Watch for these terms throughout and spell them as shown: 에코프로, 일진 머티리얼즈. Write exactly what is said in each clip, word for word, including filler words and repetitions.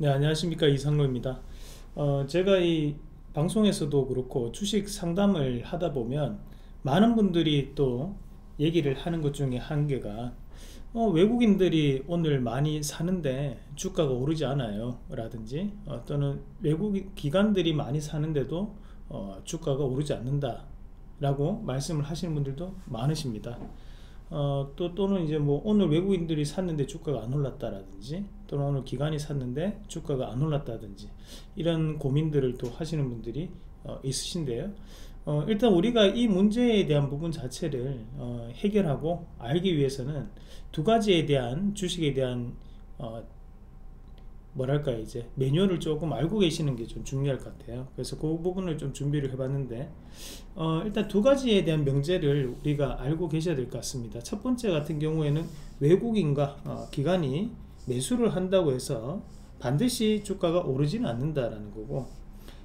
네, 안녕하십니까. 이상로입니다. 어, 제가 이 방송에서도 그렇고 주식 상담을 하다 보면 많은 분들이 또 얘기를 하는 것 중에 한계가 어, 외국인들이 오늘 많이 사는데 주가가 오르지 않아요 라든지 어, 또는 외국 기관들이 많이 사는데도 어, 주가가 오르지 않는다 라고 말씀을 하시는 분들도 많으십니다. 어, 또, 또는 이제 뭐 오늘 외국인들이 샀는데 주가가 안 올랐다라든지 또는 오늘 기관이 샀는데 주가가 안 올랐다든지 이런 고민들을 또 하시는 분들이 어, 있으신데요. 어, 일단 우리가 이 문제에 대한 부분 자체를 어, 해결하고 알기 위해서는 두 가지에 대한 주식에 대한 어, 뭐랄까 이제 매뉴얼을 조금 알고 계시는 게 좀 중요할 것 같아요. 그래서 그 부분을 좀 준비를 해봤는데 어, 일단 두 가지에 대한 명제를 우리가 알고 계셔야 될 것 같습니다. 첫 번째 같은 경우에는 외국인과 어, 기관이 매수를 한다고 해서 반드시 주가가 오르지는 않는다라는 거고,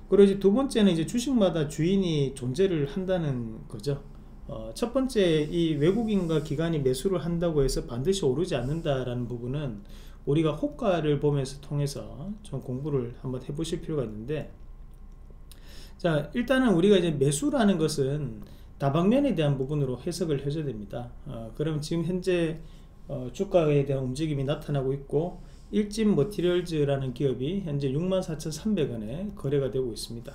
그리고 이제 두 번째는 이제 주식마다 주인이 존재를 한다는 거죠. 어, 첫 번째 이 외국인과 기관이 매수를 한다고 해서 반드시 오르지 않는다라는 부분은 우리가 호가를 보면서 통해서 좀 공부를 한번 해보실 필요가 있는데, 자, 일단은 우리가 이제 매수라는 것은 다방면에 대한 부분으로 해석을 해줘야 됩니다. 어, 그럼 지금 현재 어, 주가에 대한 움직임이 나타나고 있고, 일진 머티리얼즈라는 기업이 현재 육만 사천 삼백 원에 거래가 되고 있습니다.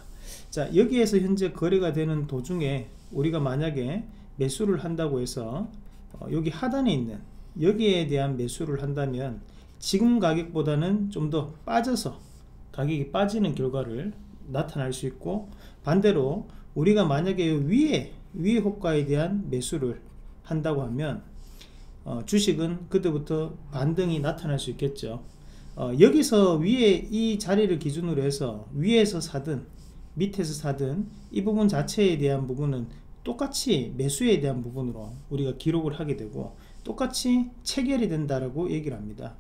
자, 여기에서 현재 거래가 되는 도중에 우리가 만약에 매수를 한다고 해서 어, 여기 하단에 있는 여기에 대한 매수를 한다면 지금 가격보다는 좀 더 빠져서 가격이 빠지는 결과를 나타날 수 있고, 반대로 우리가 만약에 위에 위에 호가에 대한 매수를 한다고 하면 어, 주식은 그때부터 반등이 나타날 수 있겠죠. 어, 여기서 위에 이 자리를 기준으로 해서 위에서 사든 밑에서 사든 이 부분 자체에 대한 부분은 똑같이 매수에 대한 부분으로 우리가 기록을 하게 되고 똑같이 체결이 된다라고 얘기를 합니다.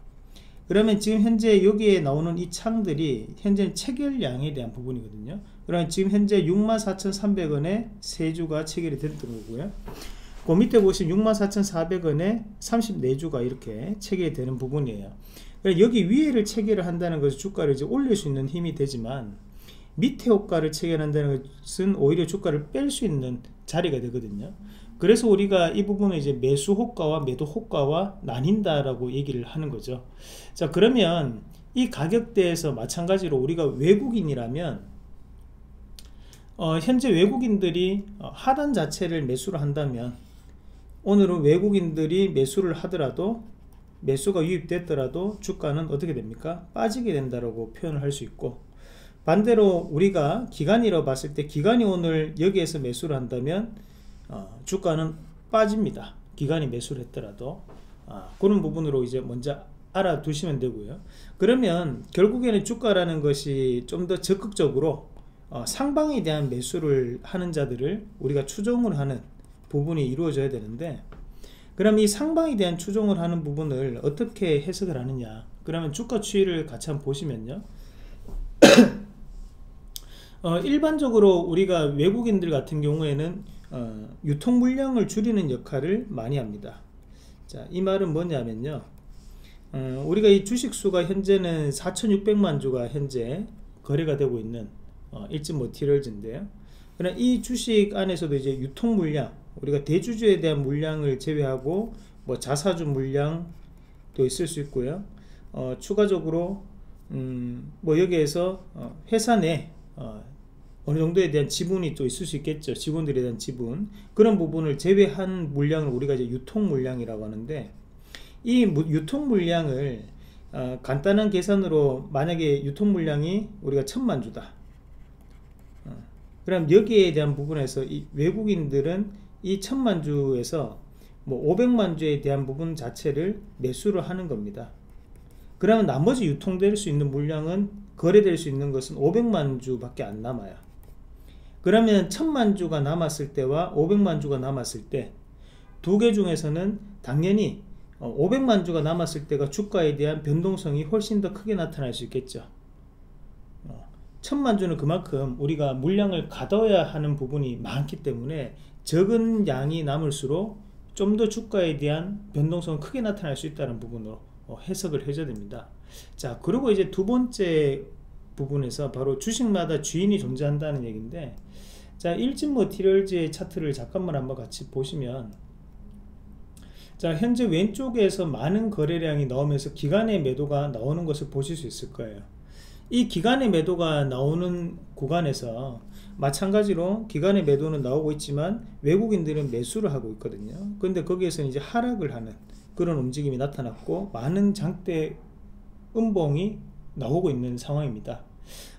그러면 지금 현재 여기에 나오는 이 창들이 현재 체결량에 대한 부분이거든요. 그러면 지금 현재 육만 사천 삼백 원에 세 주가 체결이 됐던 거고요. 그 밑에 보시면 육만 사천 사백 원에 삼십사 주가 이렇게 체결이 되는 부분이에요. 여기 위에를 체결을 한다는 것은 주가를 이제 올릴 수 있는 힘이 되지만, 밑에 호가를 체결한다는 것은 오히려 주가를 뺄 수 있는 자리가 되거든요. 그래서 우리가 이 부분을 이제 매수 호가와 매도 호가와 나뉜다라고 얘기를 하는 거죠. 자, 그러면 이 가격대에서 마찬가지로 우리가 외국인이라면 어, 현재 외국인들이 하단 자체를 매수를 한다면 오늘은 외국인들이 매수를 하더라도 매수가 유입됐더라도 주가는 어떻게 됩니까? 빠지게 된다라고 표현을 할 수 있고, 반대로 우리가 기간이라고 봤을 때 기간이 오늘 여기에서 매수를 한다면 어, 주가는 빠집니다. 기간이 매수를 했더라도 아, 그런 부분으로 이제 먼저 알아두시면 되고요. 그러면 결국에는 주가라는 것이 좀 더 적극적으로 어, 상방에 대한 매수를 하는 자들을 우리가 추종을 하는 부분이 이루어져야 되는데, 그럼 이 상방에 대한 추종을 하는 부분을 어떻게 해석을 하느냐, 그러면 주가 추이를 같이 한번 보시면요. 어, 일반적으로 우리가 외국인들 같은 경우에는 어, 유통 물량을 줄이는 역할을 많이 합니다. 자, 이 말은 뭐냐면요. 어, 우리가 이 주식 수가 현재는 사천육백만 주가 현재 거래가 되고 있는 어, 일진 머티리얼즈인데요. 그러나 이 주식 안에서도 이제 유통 물량, 우리가 대주주에 대한 물량을 제외하고 뭐 자사주 물량도 있을 수 있고요. 어, 추가적으로 음, 뭐 여기에서 어, 회사 내 어, 어느 정도에 대한 지분이 또 있을 수 있겠죠. 직원들에 대한 지분, 그런 부분을 제외한 물량을 우리가 이제 유통 물량이라고 하는데, 이 유통 물량을 어, 간단한 계산으로 만약에 유통 물량이 우리가 천만 주다. 어, 그럼 여기에 대한 부분에서 이 외국인들은 이 천만 주에서 뭐 오백만 주에 대한 부분 자체를 매수를 하는 겁니다. 그러면 나머지 유통될 수 있는 물량은 거래될 수 있는 것은 오백만 주 밖에 안 남아요. 그러면 천만 주가 남았을 때와 오백만 주가 남았을 때 두 개 중에서는 당연히 오백만 주가 남았을 때가 주가에 대한 변동성이 훨씬 더 크게 나타날 수 있겠죠. 천만 주는 그만큼 우리가 물량을 가둬야 하는 부분이 많기 때문에 적은 양이 남을수록 좀 더 주가에 대한 변동성은 크게 나타날 수 있다는 부분으로 해석을 해줘야 됩니다. 자, 그리고 이제 두 번째 부분에서 바로 주식마다 주인이 존재한다는 얘기인데, 자, 일진 머티리얼즈의 차트를 잠깐만 한번 같이 보시면, 자, 현재 왼쪽에서 많은 거래량이 나오면서 기간의 매도가 나오는 것을 보실 수 있을 거예요. 이 기간의 매도가 나오는 구간에서 마찬가지로 기간의 매도는 나오고 있지만 외국인들은 매수를 하고 있거든요. 근데 거기에서는 이제 하락을 하는 그런 움직임이 나타났고 많은 장대 음봉이 나오고 있는 상황입니다.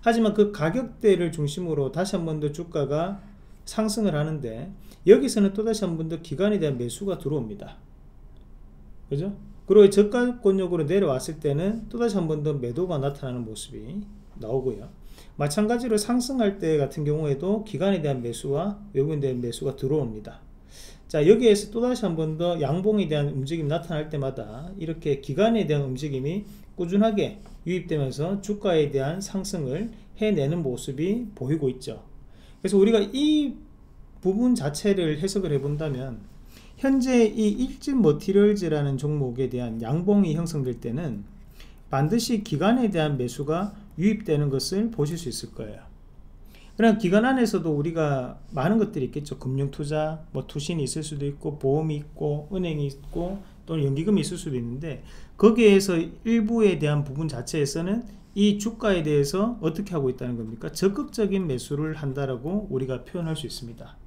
하지만 그 가격대를 중심으로 다시 한 번 더 주가가 상승을 하는데, 여기서는 또 다시 한 번 더 기간에 대한 매수가 들어옵니다. 그죠? 그리고 저가권역으로 내려왔을 때는 또다시 한 번 더 매도가 나타나는 모습이 나오고요. 마찬가지로 상승할 때 같은 경우에도 기간에 대한 매수와 외국인에 대한 매수가 들어옵니다. 자, 여기에서 또다시 한 번 더 양봉에 대한 움직임이 나타날 때마다 이렇게 기간에 대한 움직임이 꾸준하게 유입되면서 주가에 대한 상승을 해내는 모습이 보이고 있죠. 그래서 우리가 이 부분 자체를 해석을 해본다면, 현재 이 일진 머티리얼즈라는 종목에 대한 양봉이 형성될 때는 반드시 기간에 대한 매수가 유입되는 것을 보실 수 있을 거예요. 그럼 기간 안에서도 우리가 많은 것들이 있겠죠. 금융투자, 뭐 투신이 있을 수도 있고, 보험이 있고, 은행이 있고, 또는 연기금이 있을 수도 있는데, 거기에서 일부에 대한 부분 자체에서는 이 주가에 대해서 어떻게 하고 있다는 겁니까? 적극적인 매수를 한다라고 우리가 표현할 수 있습니다.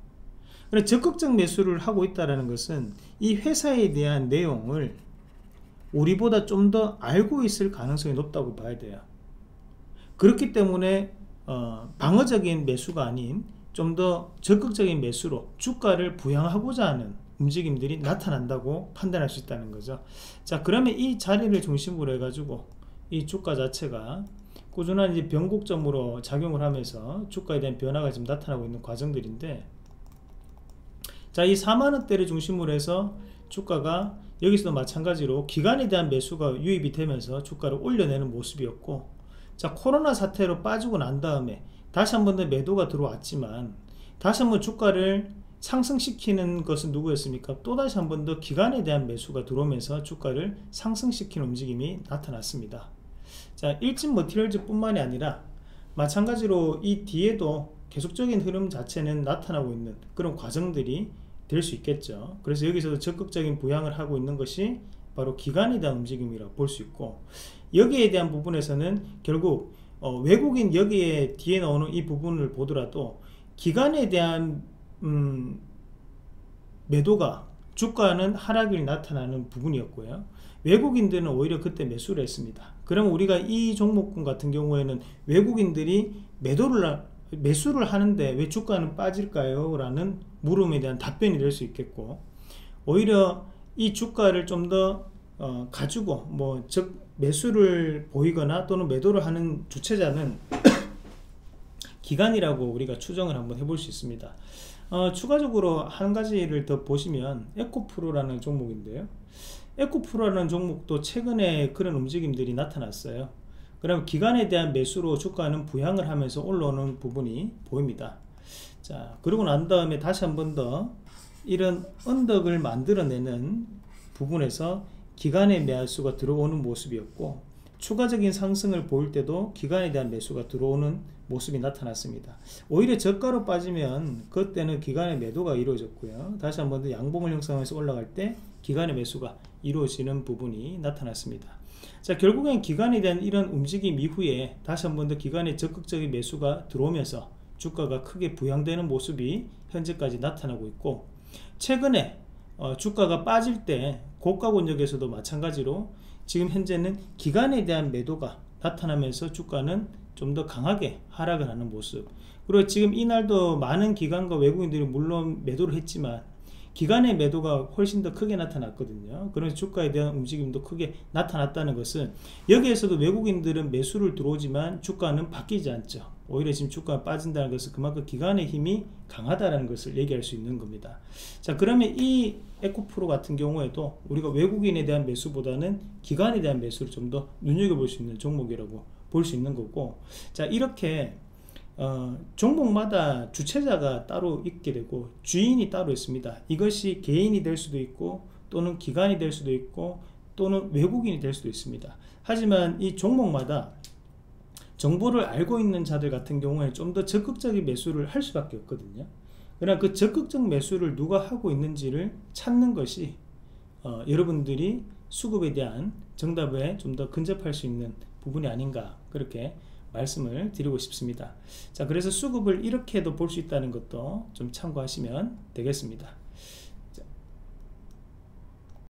그래서 적극적 매수를 하고 있다는 것은 이 회사에 대한 내용을 우리보다 좀 더 알고 있을 가능성이 높다고 봐야 돼요. 그렇기 때문에 어, 방어적인 매수가 아닌 좀 더 적극적인 매수로 주가를 부양하고자 하는 움직임들이 나타난다고 판단할 수 있다는 거죠. 자, 그러면 이 자리를 중심으로 해가지고 이 주가 자체가 꾸준한 이제 변곡점으로 작용을 하면서 주가에 대한 변화가 지금 나타나고 있는 과정들인데, 자, 이 사만 원대를 중심으로 해서 주가가 여기서도 마찬가지로 기간에 대한 매수가 유입이 되면서 주가를 올려내는 모습이었고, 자, 코로나 사태로 빠지고 난 다음에 다시 한 번 더 매도가 들어왔지만 다시 한번 주가를 상승시키는 것은 누구였습니까? 또다시 한 번 더 기간에 대한 매수가 들어오면서 주가를 상승시키는 움직임이 나타났습니다. 자, 일진 머티리얼즈 뿐만이 아니라 마찬가지로 이 뒤에도 계속적인 흐름 자체는 나타나고 있는 그런 과정들이 될 수 있겠죠. 그래서 여기서도 적극적인 부양을 하고 있는 것이 바로 기간에 대한 움직임이라고 볼 수 있고, 여기에 대한 부분에서는 결국 어, 외국인 여기에 뒤에 나오는 이 부분을 보더라도 기간에 대한 음, 매도가 주가는 하락이 나타나는 부분이었고요. 외국인들은 오히려 그때 매수를 했습니다. 그럼 우리가 이 종목군 같은 경우에는 외국인들이 매도를 매수를 하는데 왜 주가는 빠질까요? 라는 물음에 대한 답변이 될 수 있겠고, 오히려 이 주가를 좀 더 어, 가지고 뭐 즉 매수를 보이거나 또는 매도를 하는 주체자는 기간이라고 우리가 추정을 한번 해볼 수 있습니다. 어, 추가적으로 한 가지를 더 보시면 에코프로라는 종목인데요. 에코프로라는 종목도 최근에 그런 움직임들이 나타났어요. 그럼 기간에 대한 매수로 주가는 부양을 하면서 올라오는 부분이 보입니다. 자, 그러고 난 다음에 다시 한 번 더 이런 언덕을 만들어내는 부분에서 기간의 매수가 들어오는 모습이었고, 추가적인 상승을 보일 때도 기간에 대한 매수가 들어오는 모습이 나타났습니다. 오히려 저가로 빠지면 그때는 기간의 매도가 이루어졌고요. 다시 한 번 더 양봉을 형성해서 올라갈 때 기간의 매수가 이루어지는 부분이 나타났습니다. 자, 결국엔 기간에 대한 이런 움직임 이후에 다시 한 번 더 기간의 적극적인 매수가 들어오면서 주가가 크게 부양되는 모습이 현재까지 나타나고 있고, 최근에 어, 주가가 빠질 때 고가 권역에서도 마찬가지로 지금 현재는 기간에 대한 매도가 나타나면서 주가는 좀 더 강하게 하락을 하는 모습, 그리고 지금 이날도 많은 기관과 외국인들이 물론 매도를 했지만 기간의 매도가 훨씬 더 크게 나타났거든요. 그래서 주가에 대한 움직임도 크게 나타났다는 것은 여기에서도 외국인들은 매수를 들어오지만 주가는 바뀌지 않죠. 오히려 지금 주가가 빠진다는 것은 그만큼 기간의 힘이 강하다는 것을 얘기할 수 있는 겁니다. 자, 그러면 이 에코프로 같은 경우에도 우리가 외국인에 대한 매수보다는 기간에 대한 매수를 좀 더 눈여겨볼 수 있는 종목이라고 볼 수 있는 거고, 자, 이렇게 어, 종목마다 주체자가 따로 있게 되고 주인이 따로 있습니다. 이것이 개인이 될 수도 있고, 또는 기관이 될 수도 있고, 또는 외국인이 될 수도 있습니다. 하지만 이 종목마다 정보를 알고 있는 자들 같은 경우에 좀 더 적극적인 매수를 할 수밖에 없거든요. 그러나 그 적극적 매수를 누가 하고 있는지를 찾는 것이 어, 여러분들이 수급에 대한 정답에 좀 더 근접할 수 있는 부분이 아닌가, 그렇게 말씀을 드리고 싶습니다. 자, 그래서 수급을 이렇게도 볼 수 있다는 것도 좀 참고하시면 되겠습니다.